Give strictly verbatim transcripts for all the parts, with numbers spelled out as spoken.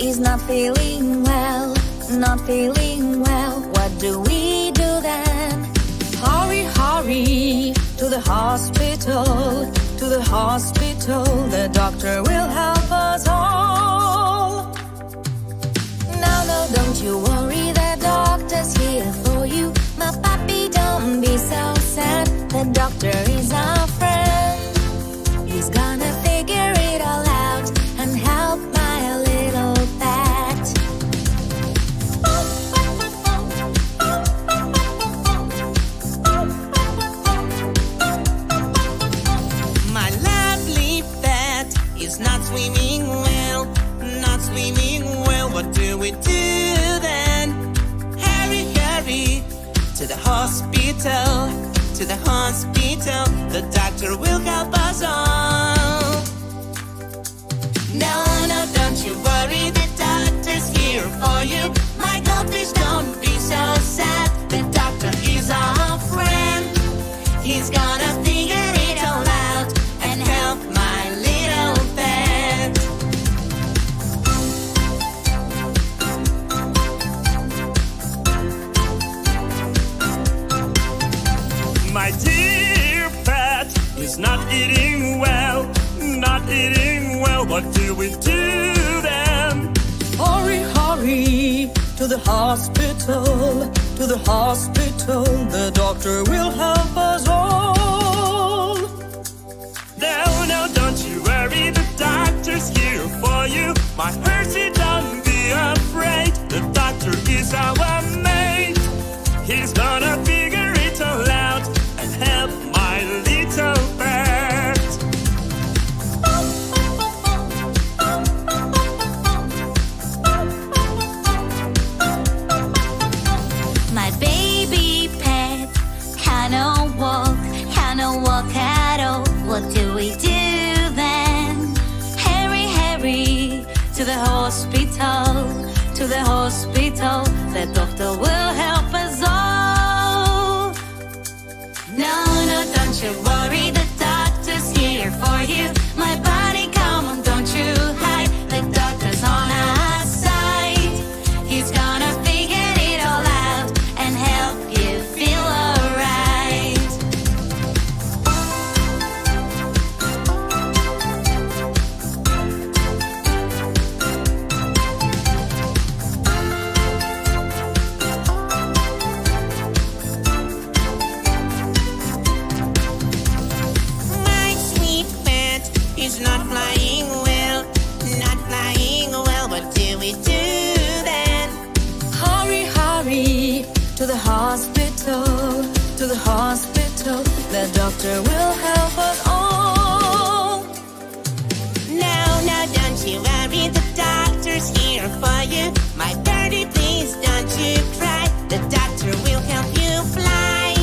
is not feeling well, not feeling well. What do we do then? Hurry, hurry, to the hospital, to the hospital. The doctor will help us all. No, no, don't you worry, the doctor's here for you. My puppy, don't be so sad, the doctor is our friend. He's gonna figure it all out and help my little pet. My lovely pet is not swimming well, not swimming well. What do we do then? Hurry, hurry, to the hospital, to the hospital. The doctor will help us all. No, no, don't you worry, the doctor's here for you. My God, please don't be so sad, the doctor is our friend. He's gonna figure it all out and help my little pet. My dear pet is not eating well, not eating well. What do we do then? Hurry, hurry, to the hospital, to the hospital. The doctor will help us all. No, no, don't you worry, the doctor's here for you. My Percy, don't be afraid, the doctor is our mate. He's gonna figure it all out, help my little pet. My baby pet cannot walk, cannot walk at all. What do we do then? Hurry, hurry, to the hospital, to the hospital. The doctor will help us all. No, no, don't you worry, the doctor's here for you. My buddy, come on, don't you hide, the doctor's on our side. He's gonna figure it all out and help you feel alright. He's not flying well, not flying well. What do we do then? Hurry, hurry, to the hospital, to the hospital. The doctor will help us all. No, no, don't you worry, the doctor's here for you. My birdie, please don't you cry, the doctor will help you fly.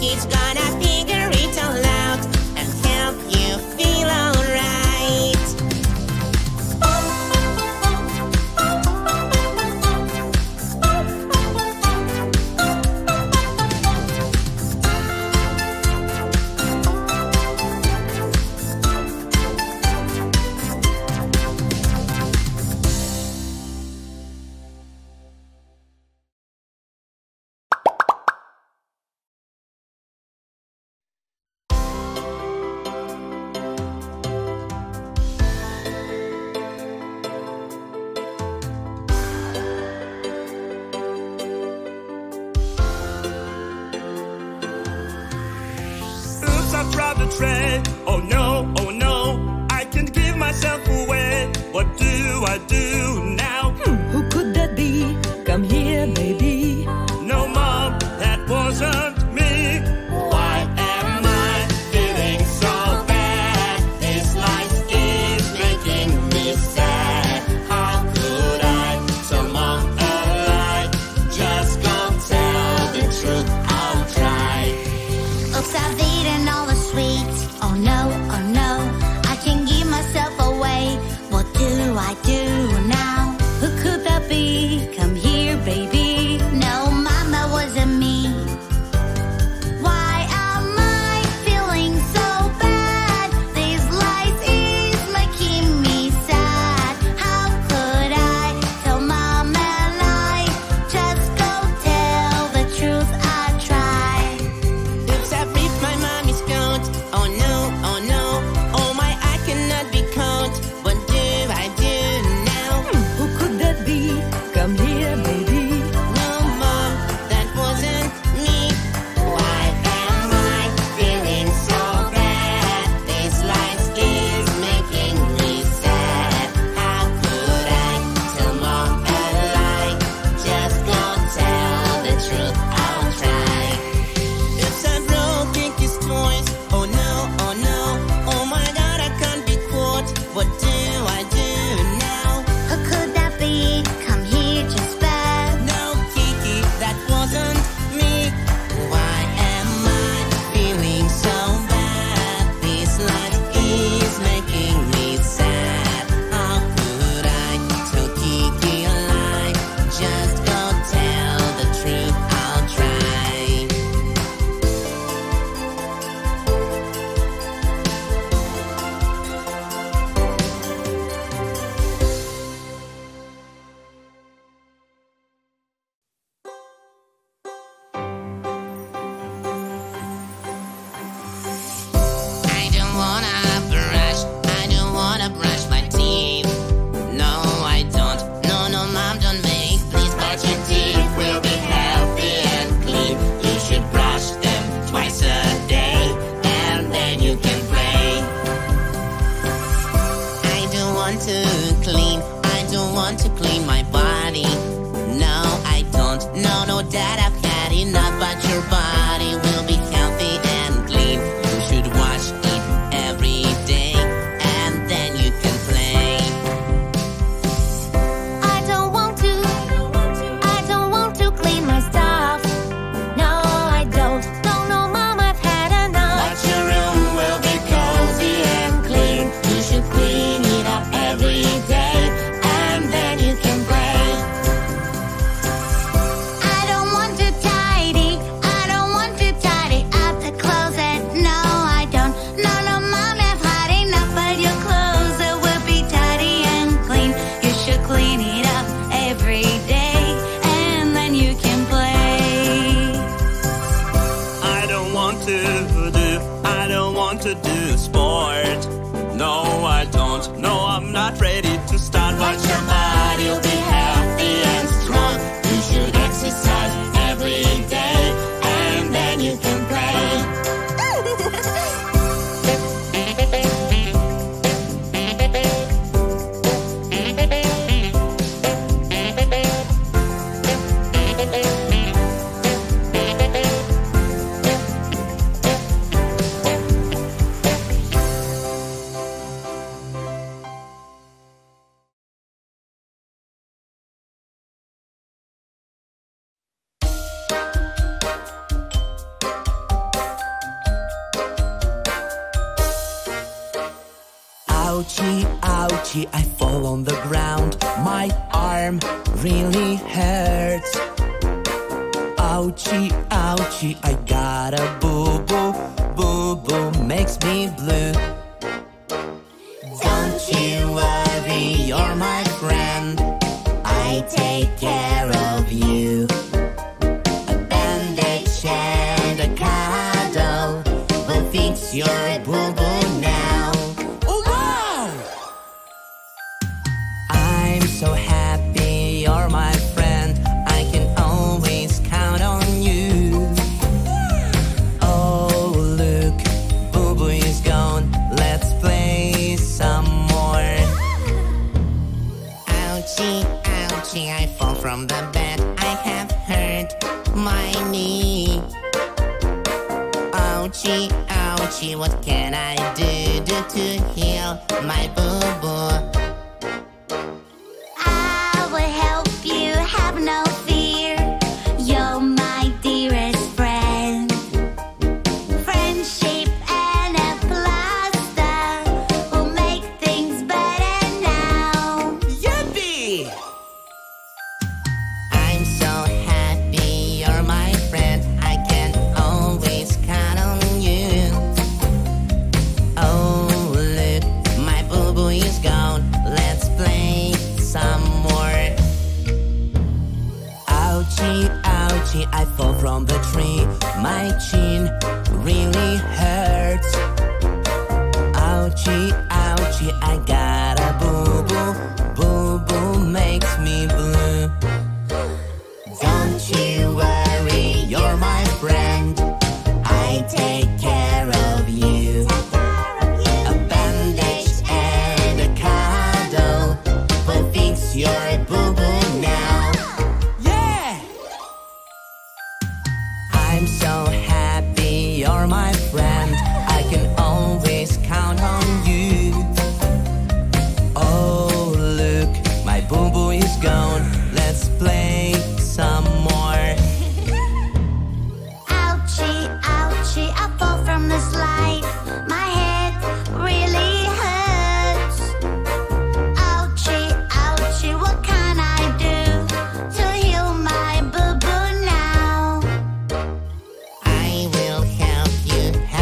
He's gonna figure it all out and help you feel alright. Oh no, oh no, I can't give myself away. What do I do now? Hmm, who could that be? Come here, lady. No, Mom, that wasn't me. Why am I feeling so bad? This life is making me sad. How could I tell Mom a lie? Just go tell the truth, I'll try. Oops, I've eaten all the sweets. Oh no, oh no, I can't give myself away. What do I do? but your body will be healthy and clean. You should wash it every day, and then you can play. I don't want to, I don't want to clean my stuff. No, I don't, no, no, Mom, I've had enough. But your room will be cozy and clean. You should clean it up every day, and then you can play. I don't want to do sport. No, I don't. No, I'm not ready to start. But your body will be healthy and strong. You should exercise every day, and then you can ouchie, ouchie, I fall on the ground. My arm really hurts. Ouchie, ouchie, I got a boo-boo. Boo-boo makes me blue. Don't you worry, you're my friend. I take care of you. A bandage and a cuddle will fix your boo-boo now. So happy you're my friend, I can always count on you. Oh look, boo-boo is gone, let's play some more. Ouchie, ouchie, I fall from the bed, I have hurt my knee. Ouchie, ouchie, what can I do, do to heal my boo-boo? Have no fear, you're my dearest friend. Friendship and a plaster will make things better now. Yippee! I'm so happy you're my friend, I can always count on you. Oh look, my boo-boo is gone, let's play some. Ouchie, ouchie, I fall from the tree. My chin really hurts. Ouchie, ouchie, I got a boo-boo. Boo-boo makes me blue. Don't you worry, you're my friend. I take care of you. A bandage and a cuddle will fix your boo-boo now. I'm so happy you're my friend, I can always count on you. Oh look, my boo-boo is gone, let's play some more. Ouchie, ouchie, I fall from the slide, my head really hurts. Ouchie, ouchie, what can I do to heal my boo-boo now? Will help you.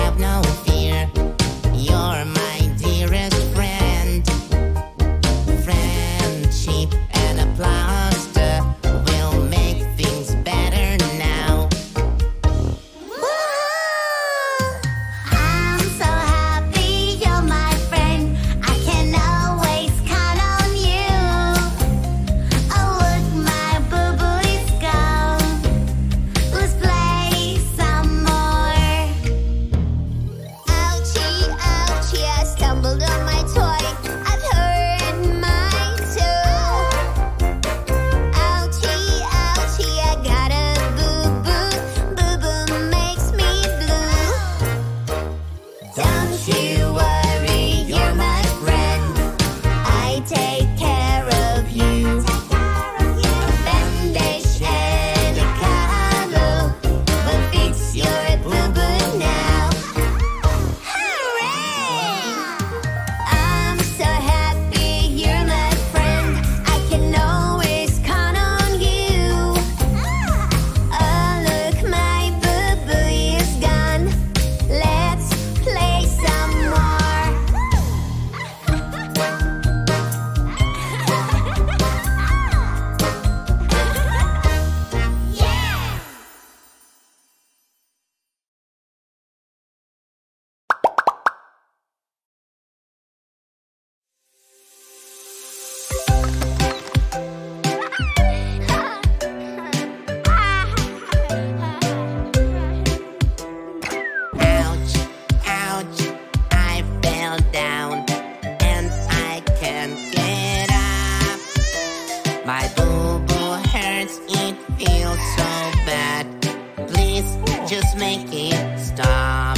make it stop.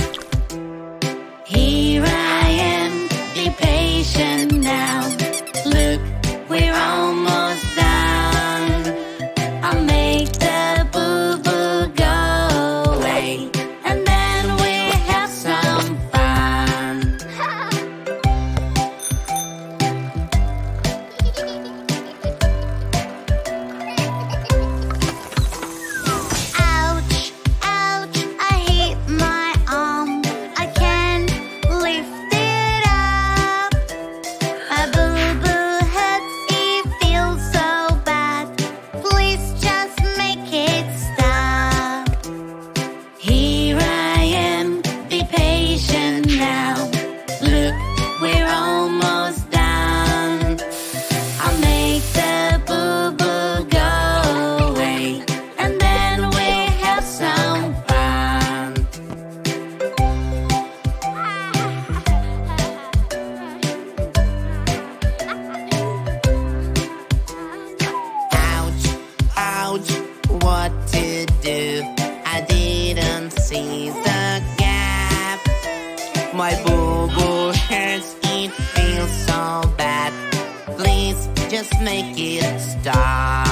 Here I am, be patient now. Look, we're almost done. I'll make the boo-boo go away, and then we'll have some fun. What to do? I didn't see the gap. My boo-boo hurts, it feels so bad. Please just make it stop.